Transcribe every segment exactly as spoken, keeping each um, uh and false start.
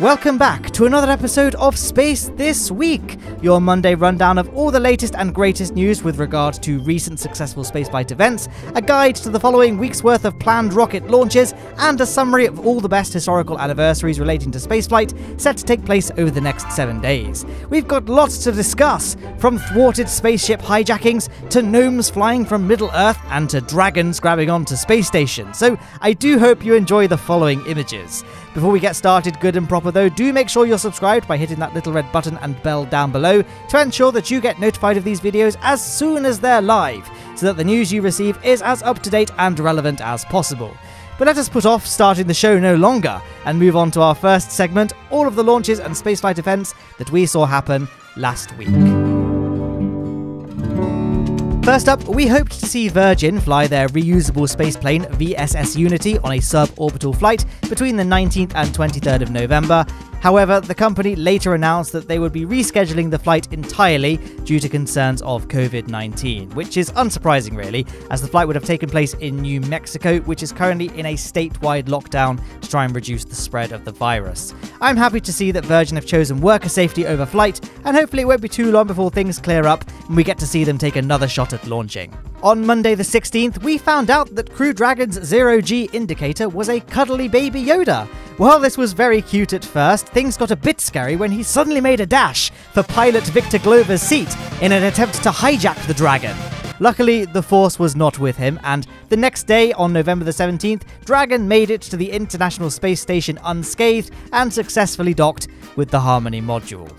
Welcome back to another episode of Space This Week, your Monday rundown of all the latest and greatest news with regard to recent successful spaceflight events, a guide to the following week's worth of planned rocket launches, and a summary of all the best historical anniversaries relating to spaceflight set to take place over the next seven days. We've got lots to discuss, from thwarted spaceship hijackings, to gnomes flying from Middle Earth, and to dragons grabbing onto space stations, so I do hope you enjoy the following images. Before we get started good and proper though, do make sure you're subscribed by hitting that little red button and bell down below to ensure that you get notified of these videos as soon as they're live, so that the news you receive is as up-to-date and relevant as possible. But let us put off starting the show no longer and move on to our first segment, all of the launches and spaceflight events that we saw happen last week. First up, we hoped to see Virgin fly their reusable spaceplane V S S Unity on a suborbital flight between the nineteenth and twenty-third of November. However, the company later announced that they would be rescheduling the flight entirely due to concerns of COVID nineteen, which is unsurprising really, as the flight would have taken place in New Mexico, which is currently in a statewide lockdown to try and reduce the spread of the virus. I'm happy to see that Virgin have chosen worker safety over flight, and hopefully it won't be too long before things clear up and we get to see them take another shot at launching. On Monday the sixteenth, we found out that Crew Dragon's zero G indicator was a cuddly baby Yoda. While this was very cute at first, things got a bit scary when he suddenly made a dash for pilot Victor Glover's seat in an attempt to hijack the Dragon. Luckily, the force was not with him, and the next day, on November the seventeenth, Dragon made it to the International Space Station unscathed and successfully docked with the Harmony module.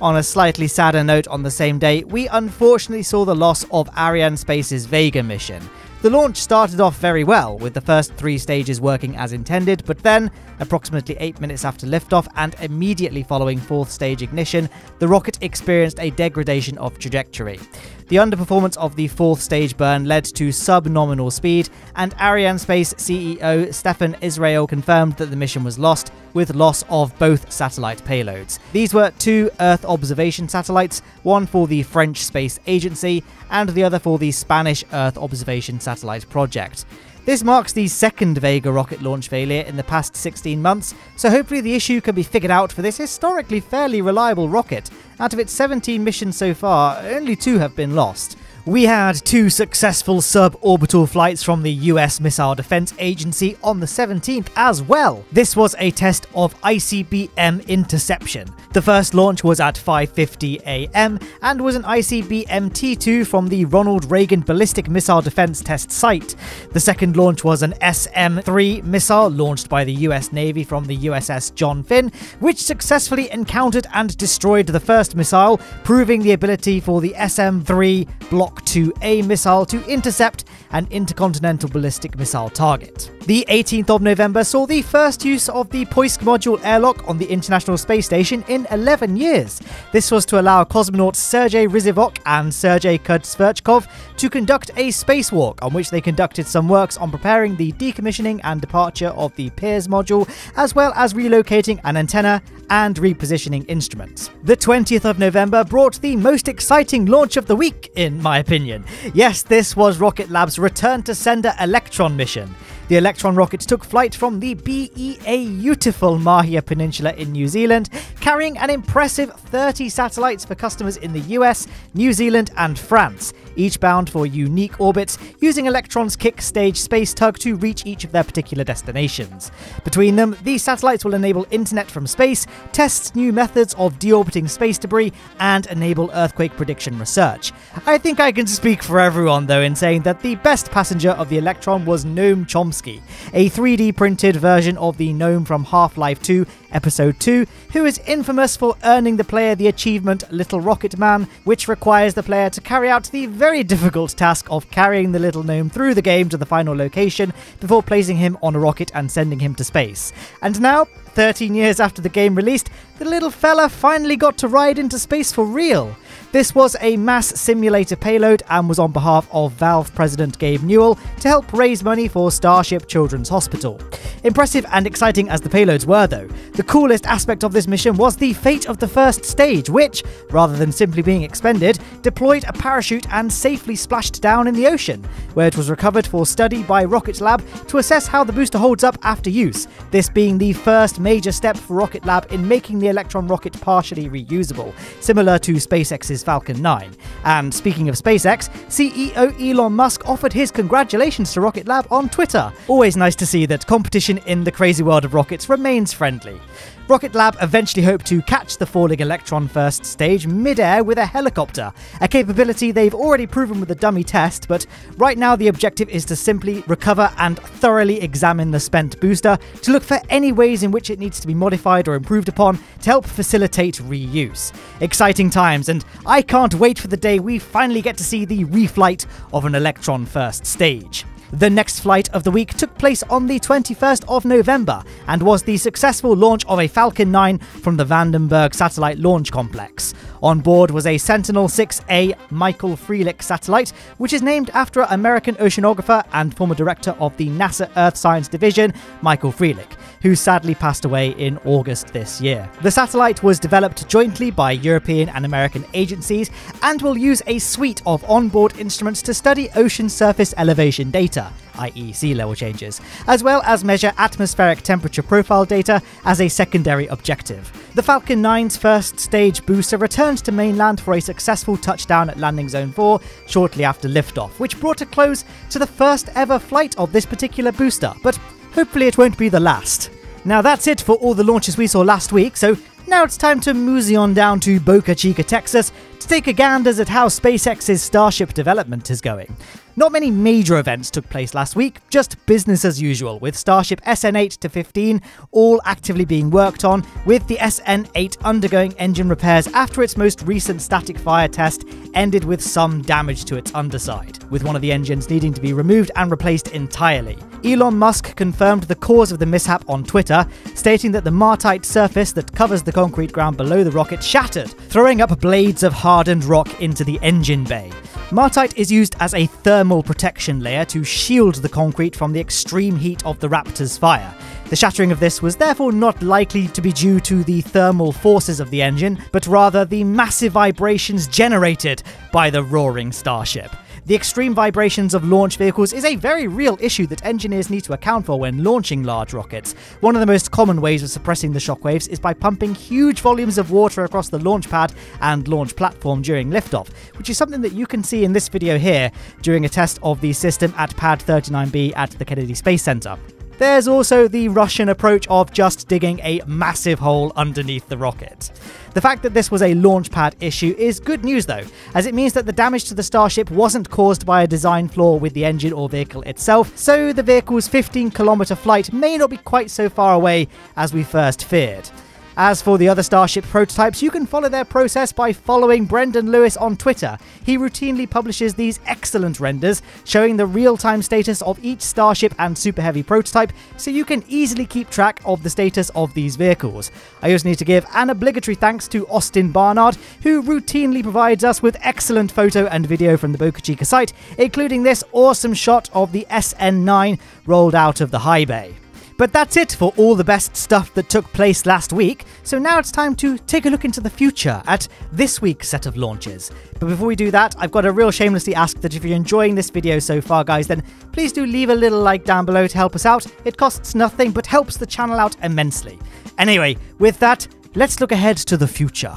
On a slightly sadder note on the same day, we unfortunately saw the loss of Ariane Space's Vega mission. The launch started off very well, with the first three stages working as intended, but then, approximately eight minutes after liftoff and immediately following fourth stage ignition, the rocket experienced a degradation of trajectory. The underperformance of the fourth stage burn led to sub-nominal speed, and Ariane Space C E O Stefan Israel confirmed that the mission was lost, with loss of both satellite payloads. These were two Earth observation satellites, one for the French Space Agency and the other for the Spanish Earth Observation Satellite Project. This marks the second Vega rocket launch failure in the past sixteen months, so hopefully the issue can be figured out for this historically fairly reliable rocket. Out of its seventeen missions so far, only two have been lost. We had two successful suborbital flights from the U S Missile Defense Agency on the seventeenth as well. This was a test of I C B M interception. The first launch was at five fifty a m and was an I C B M T two from the Ronald Reagan Ballistic Missile Defense Test Site. The second launch was an S M three missile launched by the U S Navy from the U S S John Finn, which successfully encountered and destroyed the first missile, proving the ability for the S M three block H two A missile to intercept an intercontinental ballistic missile target. The eighteenth of November saw the first use of the Poisk module airlock on the International Space Station in eleven years. This was to allow cosmonauts Sergei Rizhevok and Sergei Kud-Sverchkov to conduct a spacewalk, on which they conducted some works on preparing the decommissioning and departure of the Pirs module, as well as relocating an antenna and repositioning instruments. The twentieth of November brought the most exciting launch of the week, in my opinion. Yes, this was Rocket Lab's return to sender Electron mission. The Electron rocket took flight from the beautiful Mahia Peninsula in New Zealand, carrying an impressive thirty satellites for customers in the U S, New Zealand and France, each bound for unique orbits, using Electron's kick-stage space tug to reach each of their particular destinations. Between them, these satellites will enable internet from space, test new methods of deorbiting space debris, and enable earthquake prediction research. I think I can speak for everyone, though, in saying that the best passenger of the Electron was Noam Chomsky, a three D printed version of the Gnome from Half-Life two Episode two, who is infamous for earning the player the achievement Little Rocket Man, which requires the player to carry out the very difficult task of carrying the little gnome through the game to the final location before placing him on a rocket and sending him to space. And now, thirteen years after the game released, the little fella finally got to ride into space for real. This was a mass simulator payload and was on behalf of Valve president Gabe Newell to help raise money for Starship Children's Hospital. Impressive and exciting as the payloads were though, the coolest aspect of this mission was the fate of the first stage, which, rather than simply being expended, deployed a parachute and safely splashed down in the ocean, where it was recovered for study by Rocket Lab to assess how the booster holds up after use, this being the first major step for Rocket Lab in making the Electron rocket partially reusable, similar to SpaceX's Falcon nine. And speaking of SpaceX, C E O Elon Musk offered his congratulations to Rocket Lab on Twitter. Always nice to see that competition in the crazy world of rockets remains friendly. Rocket Lab eventually hoped to catch the falling Electron first stage mid-air with a helicopter, a capability they've already proven with a dummy test, but right now the objective is to simply recover and thoroughly examine the spent booster to look for any ways in which it needs to be modified or improved upon to help facilitate reuse. Exciting times, and I can't wait for the day we finally get to see the reflight of an Electron first stage. The next flight of the week took place on the twenty-first of November and was the successful launch of a Falcon nine from the Vandenberg Satellite Launch Complex. On board was a Sentinel six A Michael Frelick satellite, which is named after American oceanographer and former director of the NASA Earth Science Division, Michael Frelick, who sadly passed away in August this year. The satellite was developed jointly by European and American agencies and will use a suite of onboard instruments to study ocean surface elevation data, that is sea level changes, as well as measure atmospheric temperature profile data as a secondary objective. The Falcon nine's first stage booster returned to mainland for a successful touchdown at landing zone four shortly after liftoff, which brought a close to the first ever flight of this particular booster, but hopefully it won't be the last. Now that's it for all the launches we saw last week, so now it's time to mosey on down to Boca Chica, Texas, to take a ganders at how SpaceX's Starship development is going. Not many major events took place last week, just business as usual, with Starship S N eight to fifteen all actively being worked on, with the S N eight undergoing engine repairs after its most recent static fire test ended with some damage to its underside, with one of the engines needing to be removed and replaced entirely. Elon Musk confirmed the cause of the mishap on Twitter, stating that the martite surface that covers the concrete ground below the rocket shattered, throwing up blades of hardened rock into the engine bay. Martite is used as a thermal protection layer to shield the concrete from the extreme heat of the Raptor's fire. The shattering of this was therefore not likely to be due to the thermal forces of the engine, but rather the massive vibrations generated by the roaring Starship. The extreme vibrations of launch vehicles is a very real issue that engineers need to account for when launching large rockets. One of the most common ways of suppressing the shockwaves is by pumping huge volumes of water across the launch pad and launch platform during liftoff, which is something that you can see in this video here during a test of the system at Pad thirty-nine B at the Kennedy Space Center. There's also the Russian approach of just digging a massive hole underneath the rocket. The fact that this was a launch pad issue is good news though, as it means that the damage to the Starship wasn't caused by a design flaw with the engine or vehicle itself, so the vehicle's fifteen kilometer flight may not be quite so far away as we first feared. As for the other Starship prototypes, you can follow their process by following Brendan Lewis on Twitter. He routinely publishes these excellent renders, showing the real-time status of each Starship and Super Heavy prototype, so you can easily keep track of the status of these vehicles. I also need to give an obligatory thanks to Austin Barnard, who routinely provides us with excellent photo and video from the Boca Chica site, including this awesome shot of the S N nine rolled out of the high bay. But that's it for all the best stuff that took place last week, so now it's time to take a look into the future at this week's set of launches. But before we do that, I've got to real shamelessly ask that if you're enjoying this video so far guys, then please do leave a little like down below to help us out. It costs nothing but helps the channel out immensely. Anyway, with that, let's look ahead to the future.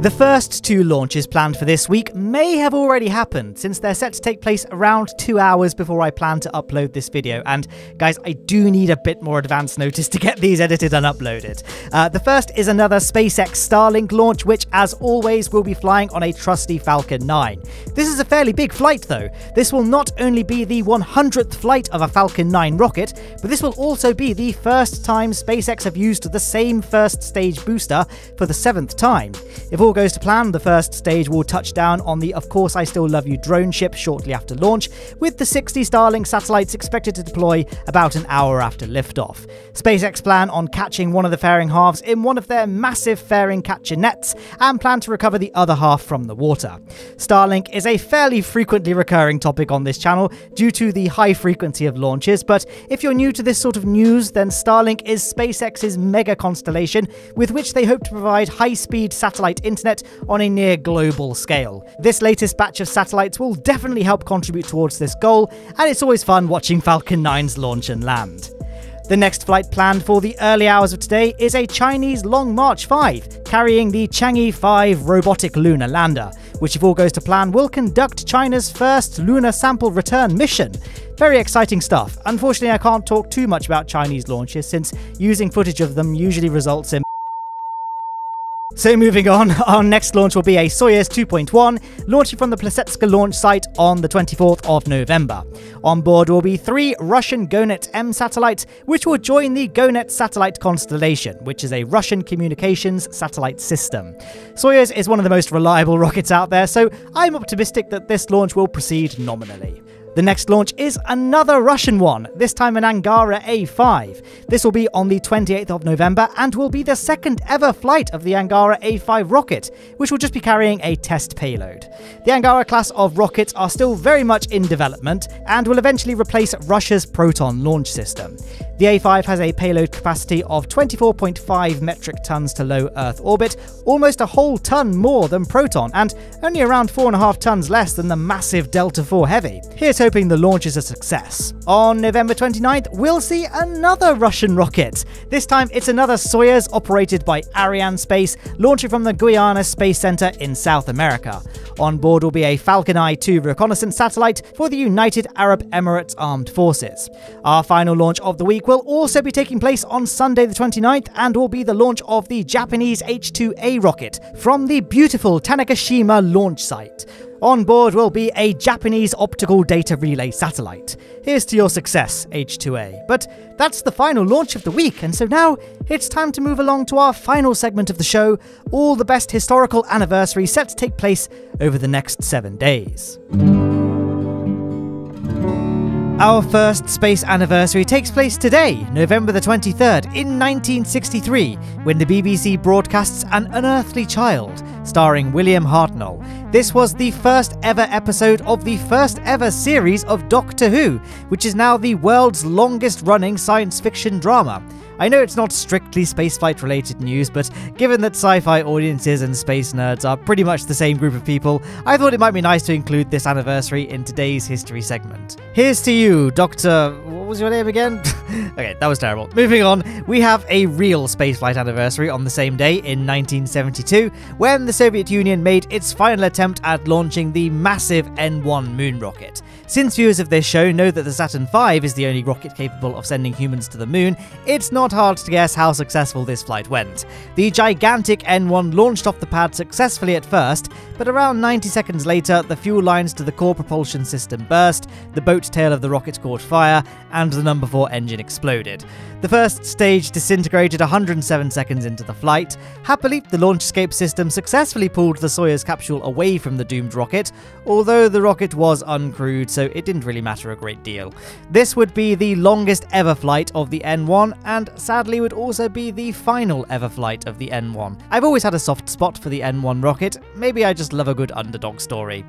The first two launches planned for this week may have already happened, since they're set to take place around two hours before I plan to upload this video, and guys, I do need a bit more advance notice to get these edited and uploaded. Uh, the first is another SpaceX Starlink launch, which as always will be flying on a trusty Falcon nine. This is a fairly big flight though. This will not only be the one hundredth flight of a Falcon nine rocket, but this will also be the first time SpaceX have used the same first stage booster for the seventh time. If all goes to plan, the first stage will touch down on the Of Course I Still Love You drone ship shortly after launch, with the sixty Starlink satellites expected to deploy about an hour after liftoff. SpaceX plan on catching one of the fairing halves in one of their massive fairing catcher nets, and plan to recover the other half from the water. Starlink is a fairly frequently recurring topic on this channel due to the high frequency of launches, but if you're new to this sort of news, then Starlink is SpaceX's mega constellation with which they hope to provide high-speed satellite internet Internet on a near global scale. This latest batch of satellites will definitely help contribute towards this goal, and it's always fun watching Falcon nine's launch and land. The next flight planned for the early hours of today is a Chinese Long March five, carrying the Chang'e five robotic lunar lander, which if all goes to plan will conduct China's first lunar sample return mission. Very exciting stuff. Unfortunately, I can't talk too much about Chinese launches since using footage of them usually results in So moving on, our next launch will be a Soyuz two point one, launching from the Plesetska launch site on the twenty-fourth of November. On board will be three Russian GoNet-M satellites, which will join the GoNet satellite constellation, which is a Russian communications satellite system. Soyuz is one of the most reliable rockets out there, so I'm optimistic that this launch will proceed nominally. The next launch is another Russian one, this time an Angara A five. This will be on the twenty-eighth of November and will be the second ever flight of the Angara A five rocket, which will just be carrying a test payload. The Angara class of rockets are still very much in development and will eventually replace Russia's Proton launch system. The A five has a payload capacity of twenty-four point five metric tons to low Earth orbit, almost a whole ton more than Proton, and only around four point five tons less than the massive Delta four Heavy. Here's hoping the launch is a success. On November twenty-ninth, we'll see another Russian rocket. This time it's another Soyuz operated by Ariane Space, launching from the Guiana Space Center in South America. On board will be a Falcon nine reconnaissance satellite for the United Arab Emirates Armed Forces. Our final launch of the week will also be taking place on Sunday the twenty-ninth and will be the launch of the Japanese H two A rocket from the beautiful Tanegashima launch site. On board will be a Japanese optical data relay satellite. Here's to your success, H two A. But that's the final launch of the week, and so now it's time to move along to our final segment of the show, all the best historical anniversaries set to take place over the next seven days. Our first space anniversary takes place today, November the twenty-third, in nineteen sixty-three, when the B B C broadcasts An Unearthly Child, starring William Hartnell. This was the first ever episode of the first ever series of Doctor Who, which is now the world's longest running science fiction drama. I know it's not strictly spaceflight related news, but given that sci-fi audiences and space nerds are pretty much the same group of people, I thought it might be nice to include this anniversary in today's history segment. Here's to you, Doctor... what was your name again? Okay, that was terrible. Moving on, we have a real spaceflight anniversary on the same day in nineteen seventy-two, when the Soviet Union made its final attempt at launching the massive N one moon rocket. Since viewers of this show know that the Saturn V is the only rocket capable of sending humans to the moon, it's not hard to guess how successful this flight went. The gigantic N one launched off the pad successfully at first, but around ninety seconds later, the fuel lines to the core propulsion system burst, the boat tail of the rocket caught fire, and the number four engine exploded. The first stage disintegrated one hundred seven seconds into the flight. Happily, the launch escape system successfully pulled the Soyuz capsule away from the doomed rocket, although the rocket was uncrewed, so it didn't really matter a great deal. This would be the longest ever flight of the N one, and sadly would also be the final ever flight of the N one. I've always had a soft spot for the N one rocket. Maybe I just love a good underdog story.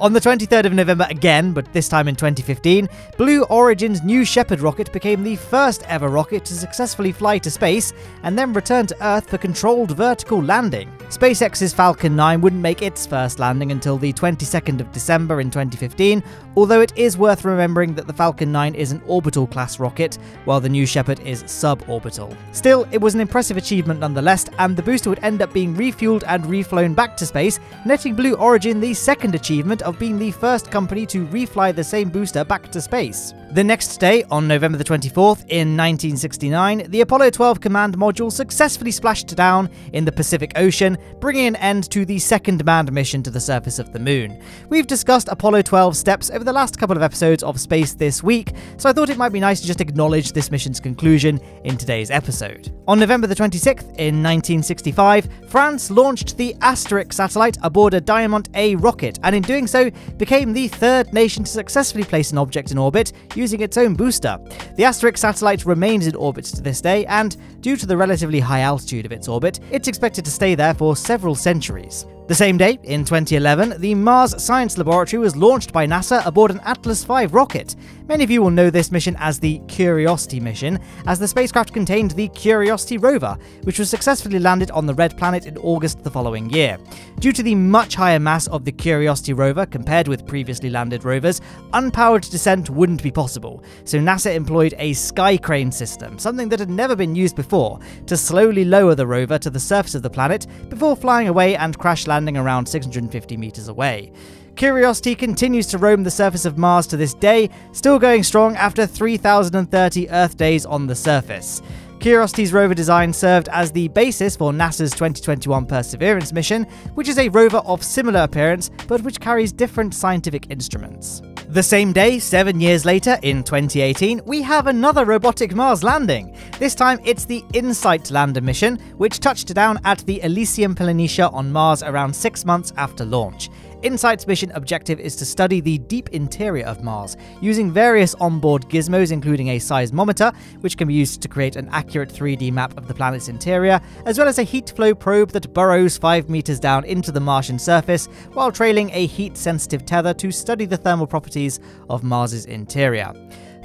On the twenty-third of November again, but this time in twenty fifteen, Blue Origin's New Shepard rocket became the first ever rocket to successfully fly to space and then return to Earth for controlled vertical landing. SpaceX's Falcon nine wouldn't make its first landing until the twenty-second of December in twenty fifteen, although it is worth remembering that the Falcon nine is an orbital class rocket, while the New Shepard is suborbital. Still, it was an impressive achievement nonetheless, and the booster would end up being refueled and reflown back to space, netting Blue Origin the second achievement of being the first company to refly the same booster back to space. The next day, on November the twenty-fourth in nineteen sixty-nine, the Apollo twelve command module successfully splashed down in the Pacific Ocean, bringing an end to the second manned mission to the surface of the moon. We've discussed Apollo twelve steps over the last couple of episodes of Space This Week, so I thought it might be nice to just acknowledge this mission's conclusion in today's episode. On November the twenty-sixth in nineteen sixty-five, France launched the Asterix satellite aboard a Diamant A rocket, and in doing so became the third nation to successfully place an object in orbit using its own booster. The Asterix satellite remains in orbit to this day, and due to the relatively high altitude of its orbit, it's expected to stay there for several centuries. The same day, in twenty eleven, the Mars Science Laboratory was launched by NASA aboard an Atlas five rocket. Many of you will know this mission as the Curiosity mission, as the spacecraft contained the Curiosity rover, which was successfully landed on the Red Planet in August the following year. Due to the much higher mass of the Curiosity rover compared with previously landed rovers, unpowered descent wouldn't be possible, so NASA employed a sky crane system, something that had never been used before, to slowly lower the rover to the surface of the planet before flying away and crash landing landing around six hundred fifty meters away. Curiosity continues to roam the surface of Mars to this day, still going strong after three thousand thirty Earth days on the surface. Curiosity's rover design served as the basis for NASA's twenty twenty-one Perseverance mission, which is a rover of similar appearance, but which carries different scientific instruments. The same day, seven years later, in twenty eighteen, we have another robotic Mars landing. This time it's the InSight lander mission, which touched down at the Elysium Planitia on Mars around six months after launch. InSight's mission objective is to study the deep interior of Mars, using various onboard gizmos including a seismometer, which can be used to create an accurate three D map of the planet's interior, as well as a heat flow probe that burrows five meters down into the Martian surface, while trailing a heat-sensitive tether to study the thermal properties of Mars's interior.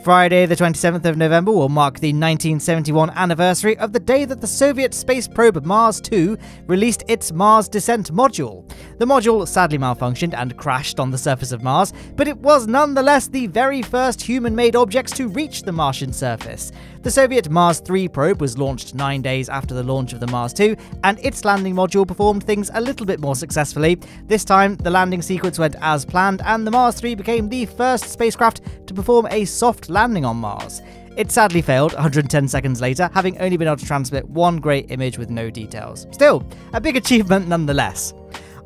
Friday the twenty-seventh of November will mark the nineteen seventy-one anniversary of the day that the Soviet space probe Mars two released its Mars Descent module. The module sadly malfunctioned and crashed on the surface of Mars, but it was nonetheless the very first human-made objects to reach the Martian surface. The Soviet Mars three probe was launched nine days after the launch of the Mars two, and its landing module performed things a little bit more successfully. This time, the landing sequence went as planned, and the Mars three became the first spacecraft to perform a soft landing on Mars. It sadly failed one hundred ten seconds later, having only been able to transmit one grey image with no details. Still, a big achievement nonetheless.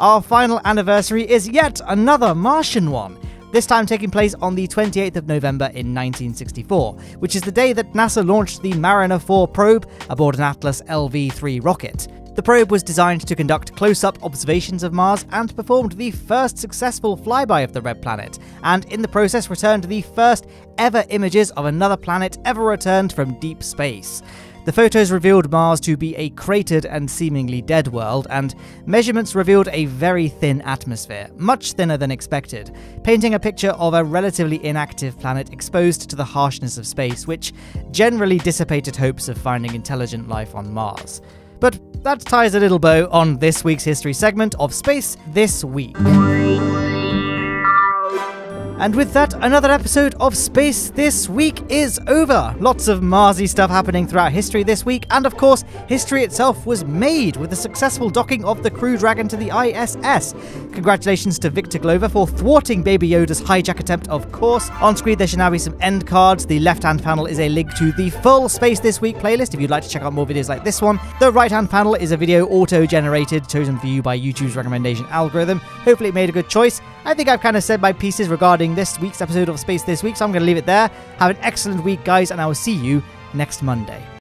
Our final anniversary is yet another Martian one, this time taking place on the twenty-eighth of November in nineteen sixty-four, which is the day that NASA launched the Mariner four probe aboard an Atlas L V three rocket. The probe was designed to conduct close-up observations of Mars and performed the first successful flyby of the Red Planet, and in the process returned the first ever images of another planet ever returned from deep space. The photos revealed Mars to be a cratered and seemingly dead world, and measurements revealed a very thin atmosphere, much thinner than expected, painting a picture of a relatively inactive planet exposed to the harshness of space, which generally dissipated hopes of finding intelligent life on Mars. But that ties a little bow on this week's history segment of Space This Week. And with that, another episode of Space This Week is over. Lots of Marsy stuff happening throughout history this week, and of course, history itself was made with the successful docking of the Crew Dragon to the I S S. Congratulations to Victor Glover for thwarting Baby Yoda's hijack attempt, of course. On screen, there should now be some end cards. The left-hand panel is a link to the full Space This Week playlist if you'd like to check out more videos like this one. The right-hand panel is a video auto-generated, chosen for you by YouTube's recommendation algorithm. Hopefully it made a good choice. I think I've kind of said my pieces regarding this week's episode of Space This Week, so I'm going to leave it there. Have an excellent week, guys, and I will see you next Monday.